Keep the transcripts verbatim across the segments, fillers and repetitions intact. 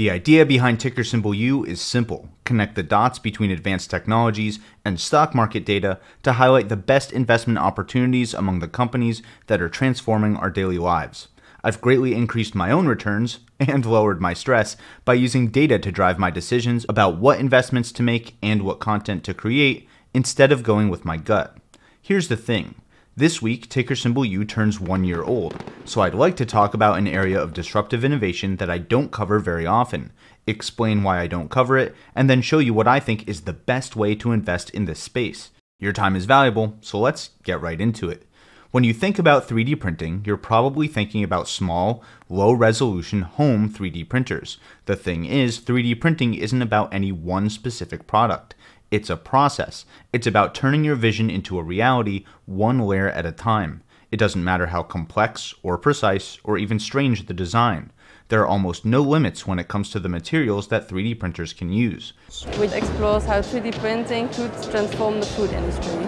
The idea behind ticker symbol U is simple. Connect the dots between advanced technologies and stock market data to highlight the best investment opportunities among the companies that are transforming our daily lives. I've greatly increased my own returns and lowered my stress by using data to drive my decisions about what investments to make and what content to create instead of going with my gut. Here's the thing. This week, ticker symbol U turns one year old, so I'd like to talk about an area of disruptive innovation that I don't cover very often, explain why I don't cover it, and then show you what I think is the best way to invest in this space. Your time is valuable, so let's get right into it. When you think about three D printing, you're probably thinking about small, low-resolution home three D printers. The thing is, three D printing isn't about any one specific product. It's a process. It's about turning your vision into a reality one layer at a time. It doesn't matter how complex or precise or even strange the design. There are almost no limits when it comes to the materials that three D printers can use. Which explores how three D printing could transform the food industry.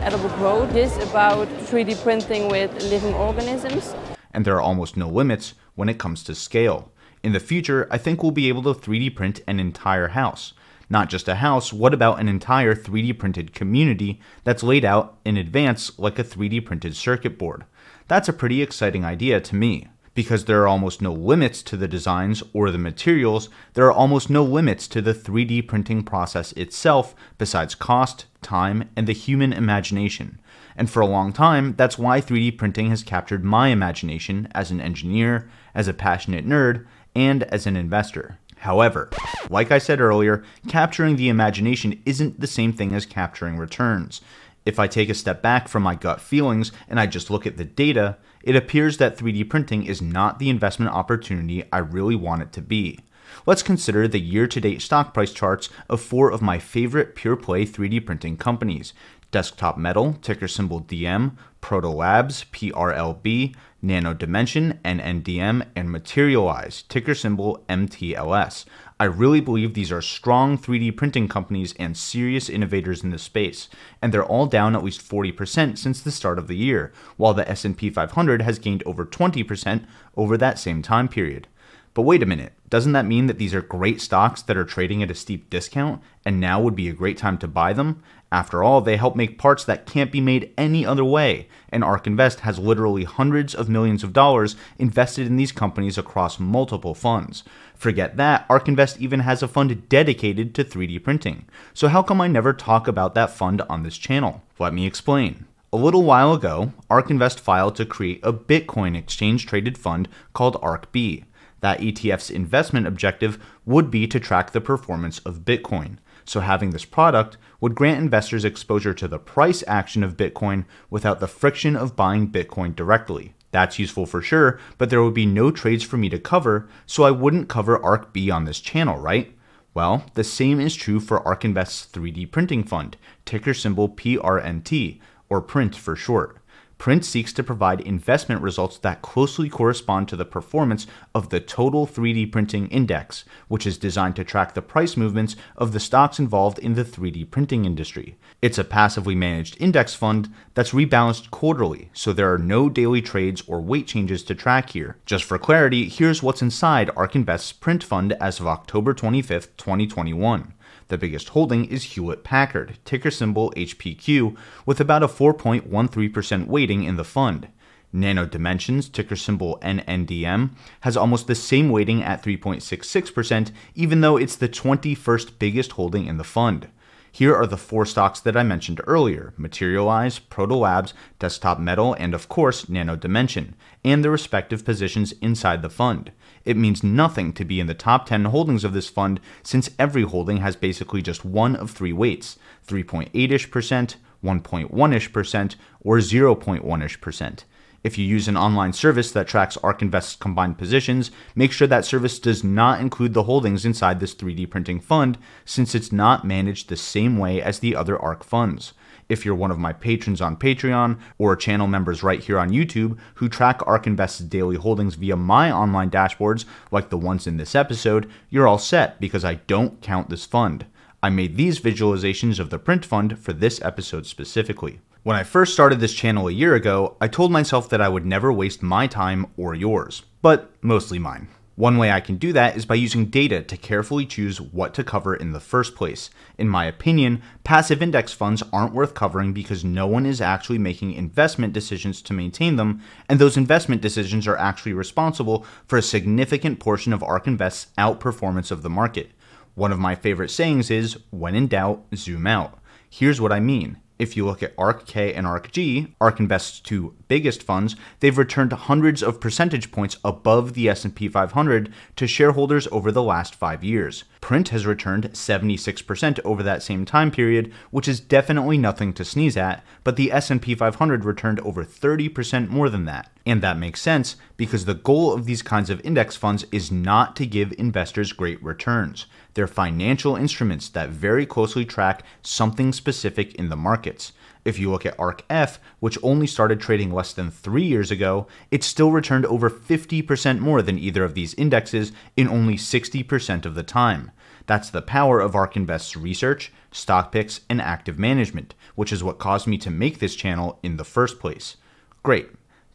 Edible growth is about three D printing with living organisms. And there are almost no limits when it comes to scale. In the future, I think we'll be able to three D print an entire house. Not just a house, what about an entire three D printed community that's laid out in advance like a three D printed circuit board? That's a pretty exciting idea to me. Because there are almost no limits to the designs or the materials, there are almost no limits to the three D printing process itself besides cost, time, and the human imagination. And for a long time, that's why three D printing has captured my imagination as an engineer, as a passionate nerd, and as an investor. However, like I said earlier, capturing the imagination isn't the same thing as capturing returns. If I take a step back from my gut feelings and I just look at the data, it appears that three D printing is not the investment opportunity I really want it to be. Let's consider the year-to-date stock price charts of four of my favorite pure-play three D printing companies: Desktop Metal, ticker symbol D M, Proto Labs, P R L B, Nano Dimension, N N D M, and Materialize, ticker symbol M T L S. I really believe these are strong three D printing companies and serious innovators in the space, and they're all down at least forty percent since the start of the year, while the S and P five hundred has gained over twenty percent over that same time period. But wait a minute, doesn't that mean that these are great stocks that are trading at a steep discount, and now would be a great time to buy them? After all, they help make parts that can't be made any other way, and ARK Invest has literally hundreds of millions of dollars invested in these companies across multiple funds. Forget that, ARK Invest even has a fund dedicated to three D printing. So how come I never talk about that fund on this channel? Let me explain. A little while ago, ARK Invest filed to create a Bitcoin exchange-traded fund called ARKB. That E T F's investment objective would be to track the performance of Bitcoin. So having this product would grant investors exposure to the price action of Bitcoin without the friction of buying Bitcoin directly. That's useful for sure, but there would be no trades for me to cover, so I wouldn't cover ARKB on this channel, right? Well, the same is true for ARK Invest's three D printing fund, ticker symbol P R N T, or PRINT for short. PRINT seeks to provide investment results that closely correspond to the performance of the total three D printing index, which is designed to track the price movements of the stocks involved in the three D printing industry. It's a passively managed index fund that's rebalanced quarterly, so there are no daily trades or weight changes to track here. Just for clarity, here's what's inside ARK Invest's PRINT fund as of October twenty-fifth, twenty twenty-one. The biggest holding is Hewlett Packard, ticker symbol H P Q, with about a four point one three percent weighting in the fund. Nano Dimensions, ticker symbol N N D M, has almost the same weighting at three point six six percent, even though it's the twenty-first biggest holding in the fund. Here are the four stocks that I mentioned earlier: Materialize, Proto Labs, Desktop Metal, and of course Nano Dimension, and their respective positions inside the fund. It means nothing to be in the top ten holdings of this fund since every holding has basically just one of three weights: three point eight-ish percent, one point one-ish percent, or zero point one-ish percent. If you use an online service that tracks ARK Invest's combined positions, make sure that service does not include the holdings inside this three D printing fund, since it's not managed the same way as the other ARK funds. If you're one of my patrons on Patreon or channel members right here on YouTube who track ARK Invest's daily holdings via my online dashboards, like the ones in this episode, you're all set because I don't count this fund. I made these visualizations of the PRINT fund for this episode specifically. When I first started this channel a year ago, I told myself that I would never waste my time or yours, but mostly mine. One way I can do that is by using data to carefully choose what to cover in the first place. In my opinion, passive index funds aren't worth covering because no one is actually making investment decisions to maintain them, and those investment decisions are actually responsible for a significant portion of ARK Invest's outperformance of the market. One of my favorite sayings is, when in doubt, zoom out. Here's what I mean. If you look at ARK K and ARK G, ARK Invest's two biggest funds, they've returned hundreds of percentage points above the S and P five hundred to shareholders over the last five years. P R N T has returned seventy-six percent over that same time period, which is definitely nothing to sneeze at, but the S and P five hundred returned over thirty percent more than that. And that makes sense, because the goal of these kinds of index funds is not to give investors great returns. They're financial instruments that very closely track something specific in the markets. If you look at ARKF, which only started trading less than three years ago, it still returned over fifty percent more than either of these indexes in only sixty percent of the time. That's the power of ARK Invest's research, stock picks, and active management, which is what caused me to make this channel in the first place. Great.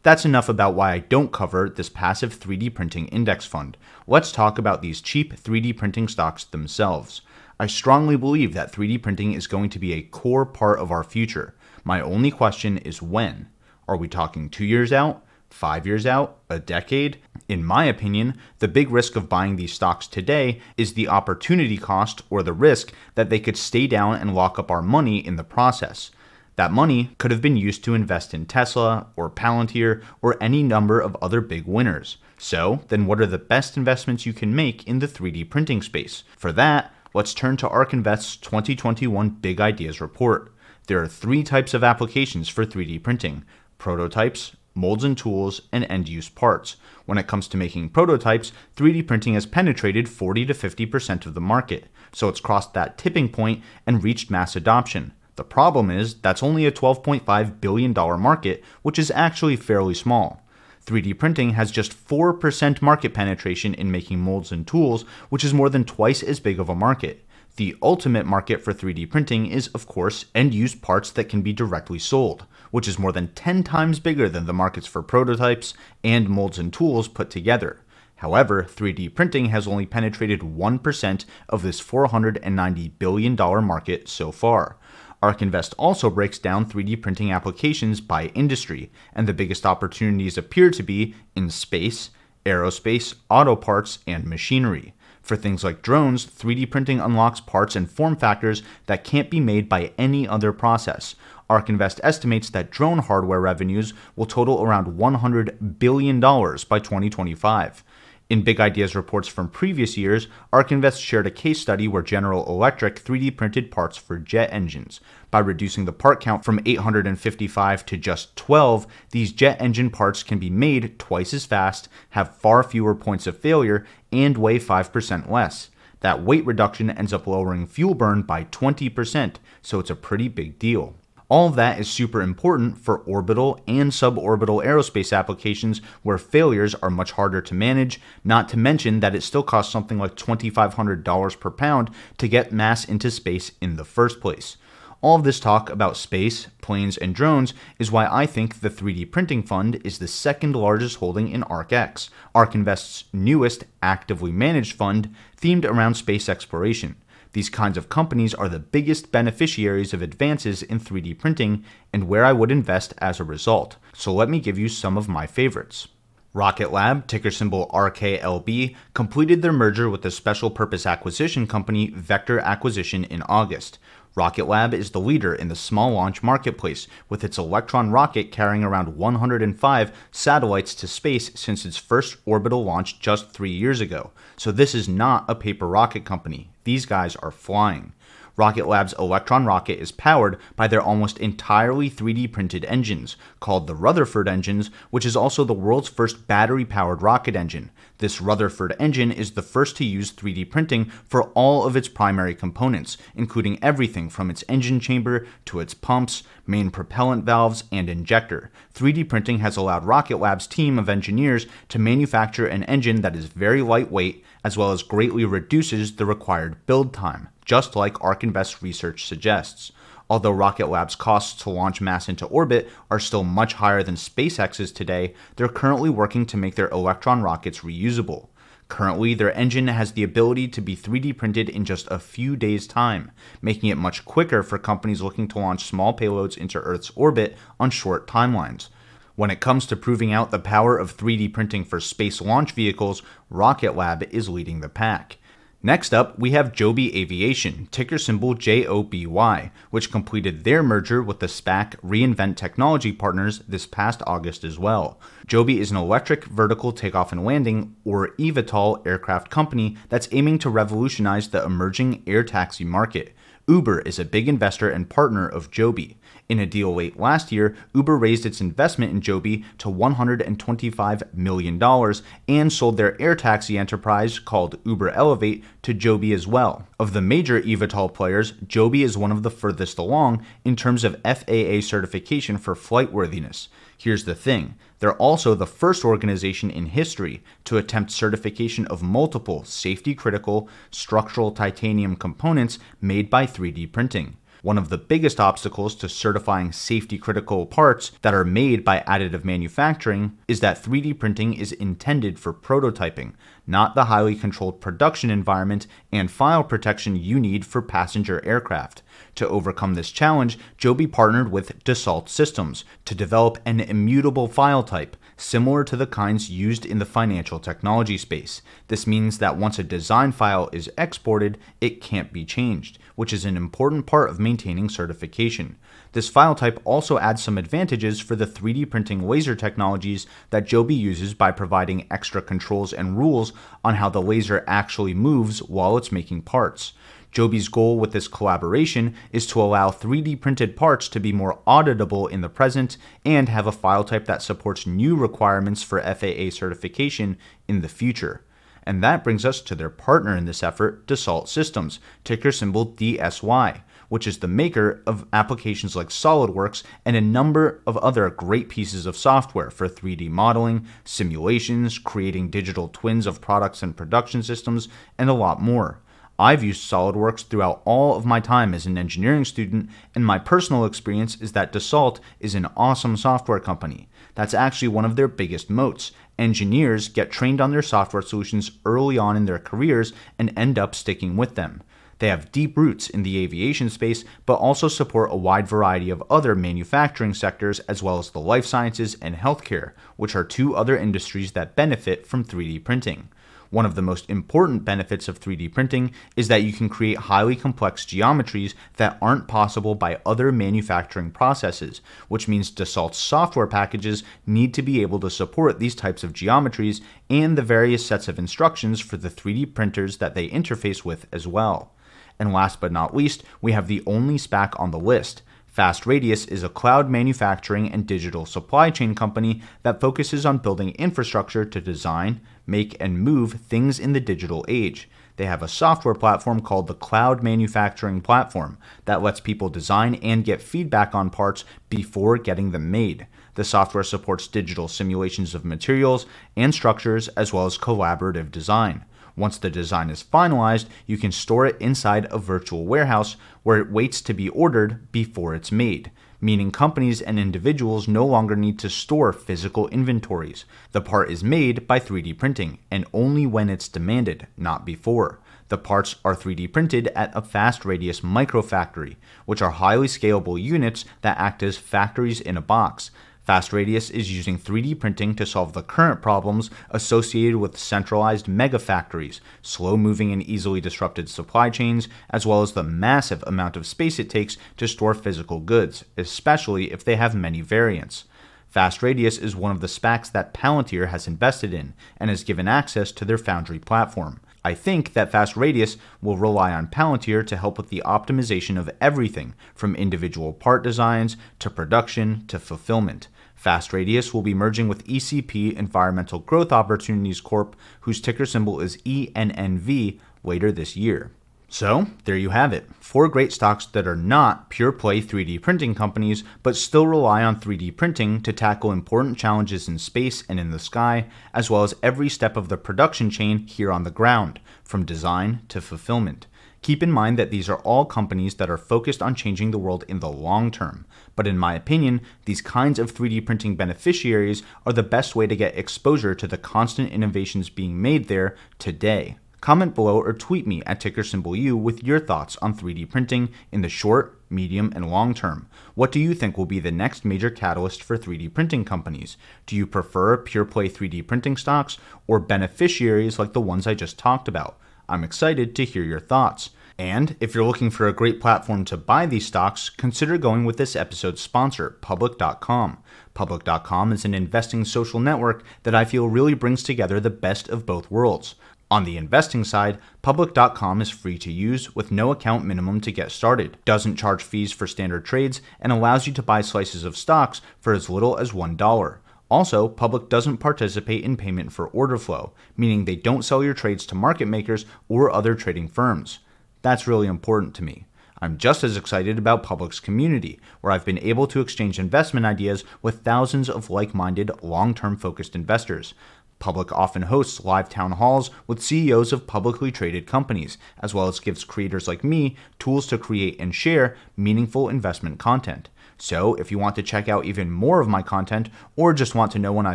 That's enough about why I don't cover this passive three D printing index fund. Let's talk about these cheap three D printing stocks themselves. I strongly believe that three D printing is going to be a core part of our future. My only question is when. Are we talking two years out? Five years out? A decade? In my opinion, the big risk of buying these stocks today is the opportunity cost, or the risk that they could stay down and lock up our money in the process. That money could have been used to invest in Tesla or Palantir or any number of other big winners. So then what are the best investments you can make in the three D printing space? For that, let's turn to ARK Invest's twenty twenty-one Big Ideas report. There are three types of applications for three D printing: prototypes, molds and tools, and end-use parts. When it comes to making prototypes, three D printing has penetrated forty to fifty percent of the market, so it's crossed that tipping point and reached mass adoption. The problem is, that's only a twelve point five billion dollar market, which is actually fairly small. three D printing has just four percent market penetration in making molds and tools, which is more than twice as big of a market. The ultimate market for three D printing is, of course, end-use parts that can be directly sold, which is more than ten times bigger than the markets for prototypes and molds and tools put together. However, three D printing has only penetrated one percent of this four hundred ninety billion dollar market so far. ARK Invest also breaks down three D printing applications by industry, and the biggest opportunities appear to be in space, aerospace, auto parts, and machinery. For things like drones, three D printing unlocks parts and form factors that can't be made by any other process. ARK Invest estimates that drone hardware revenues will total around one hundred billion dollars by twenty twenty-five. In Big Ideas reports from previous years, ARK Invest shared a case study where General Electric three D printed parts for jet engines. By reducing the part count from eight hundred fifty-five to just twelve, these jet engine parts can be made twice as fast, have far fewer points of failure, and weigh five percent less. That weight reduction ends up lowering fuel burn by twenty percent, so it's a pretty big deal. All of that is super important for orbital and suborbital aerospace applications where failures are much harder to manage, not to mention that it still costs something like twenty-five hundred dollars per pound to get mass into space in the first place. All of this talk about space, planes, and drones is why I think the three D printing fund is the second largest holding in ARKX, ARK Invest's newest actively managed fund themed around space exploration. These kinds of companies are the biggest beneficiaries of advances in three D printing, and where I would invest as a result. So let me give you some of my favorites. Rocket Lab, ticker symbol R K L B, completed their merger with the special purpose acquisition company Vector Acquisition in August. Rocket Lab is the leader in the small launch marketplace, with its Electron rocket carrying around one hundred five satellites to space since its first orbital launch just three years ago. So this is not a paper rocket company. These guys are flying. Rocket Lab's Electron rocket is powered by their almost entirely three D printed engines, called the Rutherford Engines, which is also the world's first battery-powered rocket engine. This Rutherford engine is the first to use three D printing for all of its primary components, including everything from its engine chamber to its pumps, main propellant valves, and injector. three D printing has allowed Rocket Lab's team of engineers to manufacture an engine that is very lightweight, as well as greatly reduces the required build time, just like ARK Invest research suggests. Although Rocket Lab's costs to launch mass into orbit are still much higher than SpaceX's today, they're currently working to make their Electron rockets reusable. Currently, their engine has the ability to be three D printed in just a few days' time, making it much quicker for companies looking to launch small payloads into Earth's orbit on short timelines. When it comes to proving out the power of three D printing for space launch vehicles, Rocket Lab is leading the pack. Next up, we have Joby Aviation, ticker symbol J O B Y, which completed their merger with the SPAC Reinvent Technology Partners this past August as well. Joby is an electric vertical takeoff and landing, or eVTOL, aircraft company that's aiming to revolutionize the emerging air taxi market. Uber is a big investor and partner of Joby. In a deal late last year, Uber raised its investment in Joby to one hundred twenty-five million dollars and sold their air taxi enterprise called Uber Elevate to Joby as well. Of the major eVTOL players, Joby is one of the furthest along in terms of F A A certification for flightworthiness. Here's the thing, they're also the first organization in history to attempt certification of multiple safety-critical structural titanium components made by three D printing. One of the biggest obstacles to certifying safety-critical parts that are made by additive manufacturing is that three D printing is intended for prototyping, not the highly controlled production environment and file protection you need for passenger aircraft. To overcome this challenge, Joby partnered with Dassault Systèmes to develop an immutable file type, similar to the kinds used in the financial technology space. This means that once a design file is exported, it can't be changed, which is an important part of maintaining certification. This file type also adds some advantages for the three D printing laser technologies that Joby uses by providing extra controls and rules on how the laser actually moves while it's making parts. Joby's goal with this collaboration is to allow three D printed parts to be more auditable in the present and have a file type that supports new requirements for F A A certification in the future. And that brings us to their partner in this effort, Dassault Systèmes, ticker symbol D S Y, which is the maker of applications like SolidWorks and a number of other great pieces of software for three D modeling, simulations, creating digital twins of products and production systems, and a lot more. I've used SolidWorks throughout all of my time as an engineering student, and my personal experience is that Dassault is an awesome software company. That's actually one of their biggest moats. Engineers get trained on their software solutions early on in their careers and end up sticking with them. They have deep roots in the aviation space, but also support a wide variety of other manufacturing sectors as well as the life sciences and healthcare, which are two other industries that benefit from three D printing. One of the most important benefits of three D printing is that you can create highly complex geometries that aren't possible by other manufacturing processes, which means Dassault's software packages need to be able to support these types of geometries and the various sets of instructions for the three D printers that they interface with as well. And last but not least, we have the only SPAC on the list. Fast Radius is a cloud manufacturing and digital supply chain company that focuses on building infrastructure to design, make, and move things in the digital age. They have a software platform called the Cloud Manufacturing Platform that lets people design and get feedback on parts before getting them made. The software supports digital simulations of materials and structures as well as collaborative design. Once the design is finalized, you can store it inside a virtual warehouse where it waits to be ordered before it's made, meaning companies and individuals no longer need to store physical inventories. The part is made by three D printing, and only when it's demanded, not before. The parts are three D printed at a Fast Radius microfactory, which are highly scalable units that act as factories in a box. Fast Radius is using three D printing to solve the current problems associated with centralized megafactories, slow-moving and easily disrupted supply chains, as well as the massive amount of space it takes to store physical goods, especially if they have many variants. Fast Radius is one of the SPACs that Palantir has invested in and has given access to their Foundry platform. I think that Fast Radius will rely on Palantir to help with the optimization of everything from individual part designs to production to fulfillment. Fast Radius will be merging with E C P Environmental Growth Opportunities Corp, whose ticker symbol is E N N V, later this year. So, there you have it. Four great stocks that are not pure-play three D printing companies, but still rely on three D printing to tackle important challenges in space and in the sky, as well as every step of the production chain here on the ground, from design to fulfillment. Keep in mind that these are all companies that are focused on changing the world in the long term, but in my opinion, these kinds of three D printing beneficiaries are the best way to get exposure to the constant innovations being made there today. Comment below or tweet me at Ticker Symbol U with your thoughts on three D printing in the short, medium, and long term. What do you think will be the next major catalyst for three D printing companies? Do you prefer pure play three D printing stocks or beneficiaries like the ones I just talked about? I'm excited to hear your thoughts. And if you're looking for a great platform to buy these stocks, consider going with this episode's sponsor, Public dot com. Public dot com is an investing social network that I feel really brings together the best of both worlds. On the investing side, Public dot com is free to use with no account minimum to get started, doesn't charge fees for standard trades, and allows you to buy slices of stocks for as little as one dollar. Also, Public doesn't participate in payment for order flow, meaning they don't sell your trades to market makers or other trading firms. That's really important to me. I'm just as excited about Public's community, where I've been able to exchange investment ideas with thousands of like-minded, long-term focused investors. Public often hosts live town halls with C E Os of publicly traded companies, as well as gives creators like me tools to create and share meaningful investment content. So if you want to check out even more of my content, or just want to know when I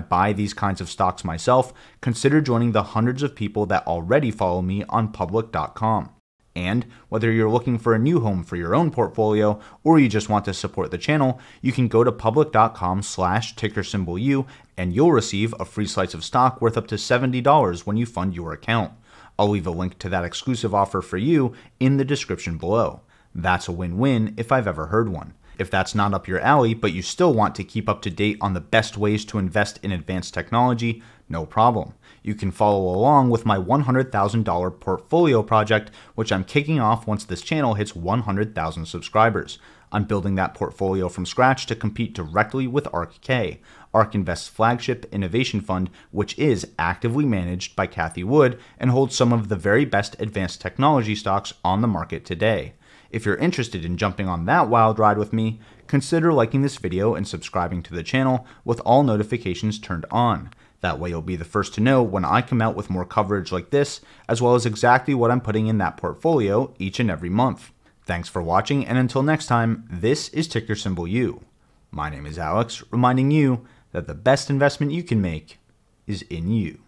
buy these kinds of stocks myself, consider joining the hundreds of people that already follow me on Public dot com. And whether you're looking for a new home for your own portfolio or you just want to support the channel, you can go to public dot com slash ticker symbol U and you'll receive a free slice of stock worth up to seventy dollars when you fund your account. I'll leave a link to that exclusive offer for you in the description below. That's a win-win if I've ever heard one. If that's not up your alley, but you still want to keep up to date on the best ways to invest in advanced technology, no problem. You can follow along with my one hundred thousand dollar portfolio project, which I'm kicking off once this channel hits one hundred thousand subscribers. I'm building that portfolio from scratch to compete directly with ARK K, ARK Invest's flagship innovation fund, which is actively managed by Kathy Wood and holds some of the very best advanced technology stocks on the market today. If you're interested in jumping on that wild ride with me, consider liking this video and subscribing to the channel with all notifications turned on. That way you'll be the first to know when I come out with more coverage like this, as well as exactly what I'm putting in that portfolio each and every month. Thanks for watching, and until next time, this is Ticker Symbol U. My name is Alex, reminding you that the best investment you can make is in you.